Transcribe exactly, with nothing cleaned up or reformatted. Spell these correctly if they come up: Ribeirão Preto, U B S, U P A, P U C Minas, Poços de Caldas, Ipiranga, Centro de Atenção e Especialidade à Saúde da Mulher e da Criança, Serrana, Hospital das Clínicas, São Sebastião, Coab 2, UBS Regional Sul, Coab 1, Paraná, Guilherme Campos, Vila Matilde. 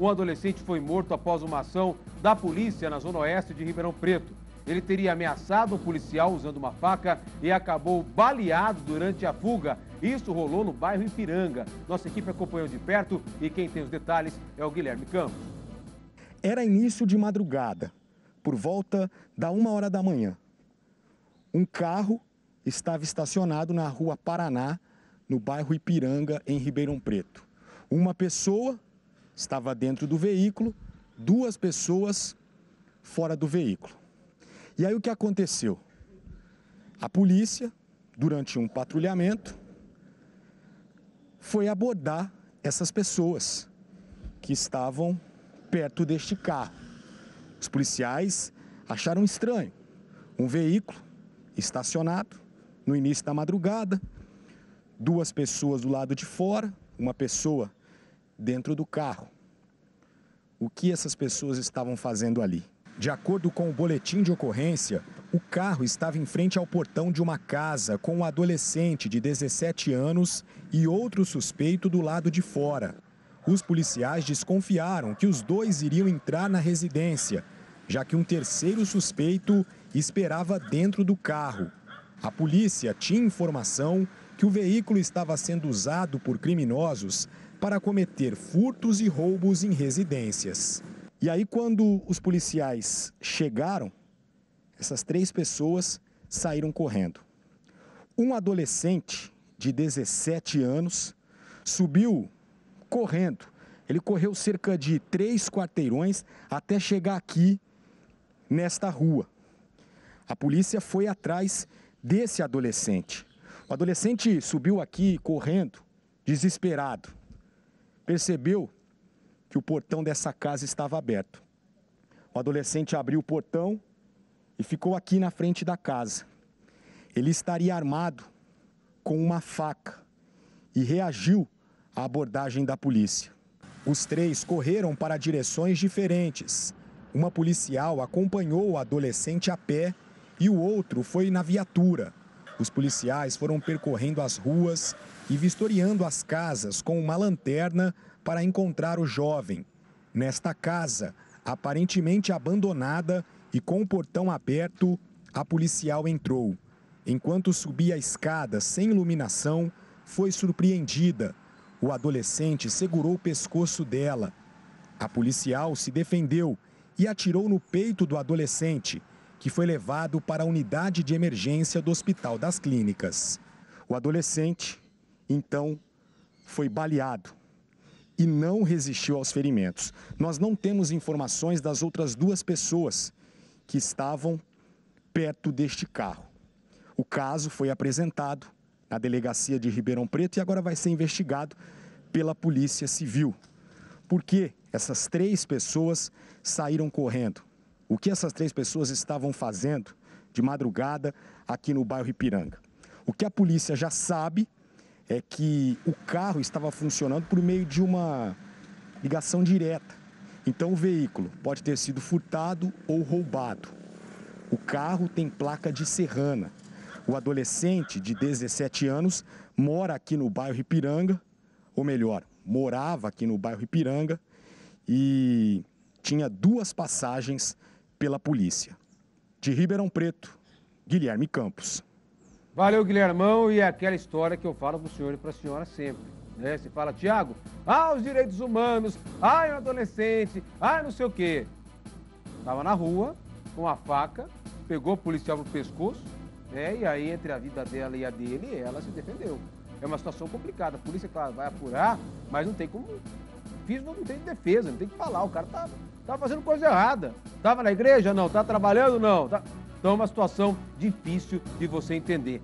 Um adolescente foi morto após uma ação da polícia na zona oeste de Ribeirão Preto. Ele teria ameaçado um policial usando uma faca e acabou baleado durante a fuga. Isso rolou no bairro Ipiranga. Nossa equipe acompanhou de perto e quem tem os detalhes é o Guilherme Campos. Era início de madrugada, por volta da uma hora da manhã. Um carro estava estacionado na rua Paraná, no bairro Ipiranga, em Ribeirão Preto. Uma pessoa estava dentro do veículo, duas pessoas fora do veículo. E aí o que aconteceu? A polícia, durante um patrulhamento, foi abordar essas pessoas que estavam perto deste carro. Os policiais acharam estranho um veículo estacionado no início da madrugada, duas pessoas do lado de fora, uma pessoa dentro do carro. O que essas pessoas estavam fazendo ali? De acordo com o boletim de ocorrência, o carro estava em frente ao portão de uma casa com um adolescente de dezessete anos e outro suspeito do lado de fora. Os policiais desconfiaram que os dois iriam entrar na residência, já que um terceiro suspeito esperava dentro do carro. A polícia tinha informação que o veículo estava sendo usado por criminosos para cometer furtos e roubos em residências. E aí, quando os policiais chegaram, essas três pessoas saíram correndo. Um adolescente de dezessete anos subiu correndo. Ele correu cerca de três quarteirões até chegar aqui, nesta rua. A polícia foi atrás desse adolescente. O adolescente subiu aqui correndo, desesperado. Percebeu que o portão dessa casa estava aberto. O adolescente abriu o portão e ficou aqui na frente da casa. Ele estaria armado com uma faca e reagiu à abordagem da polícia. Os três correram para direções diferentes. Uma policial acompanhou o adolescente a pé e o outro foi na viatura. Os policiais foram percorrendo as ruas e vistoriando as casas com uma lanterna para encontrar o jovem. Nesta casa, aparentemente abandonada e com o portão aberto, a policial entrou. Enquanto subia a escada sem iluminação, foi surpreendida. O adolescente segurou o pescoço dela. A policial se defendeu e atirou no peito do adolescente, que foi levado para a unidade de emergência do Hospital das Clínicas. O adolescente, então, foi baleado e não resistiu aos ferimentos. Nós não temos informações das outras duas pessoas que estavam perto deste carro. O caso foi apresentado na delegacia de Ribeirão Preto e agora vai ser investigado pela Polícia Civil. Por que essas três pessoas saíram correndo? O que essas três pessoas estavam fazendo de madrugada aqui no bairro Ipiranga? O que a polícia já sabe é que o carro estava funcionando por meio de uma ligação direta. Então o veículo pode ter sido furtado ou roubado. O carro tem placa de Serrana. O adolescente de dezessete anos mora aqui no bairro Ipiranga, ou melhor, morava aqui no bairro Ipiranga e tinha duas passagens pela polícia. De Ribeirão Preto, Guilherme Campos. Valeu, Guilhermão, e é aquela história que eu falo para o senhor e para a senhora sempre. Né? Você fala, Tiago, ah, os direitos humanos, ah, é um adolescente, ah, não sei o quê. Estava na rua com uma faca, pegou o policial no pescoço, né? E aí entre a vida dela e a dele, ela se defendeu. É uma situação complicada, a polícia, claro, vai apurar, mas não tem como... Não tem defesa, não tem que falar, o cara tá, tá fazendo coisa errada. Tava na igreja? Não. Tá trabalhando? Não. Tá... Então é uma situação difícil de você entender.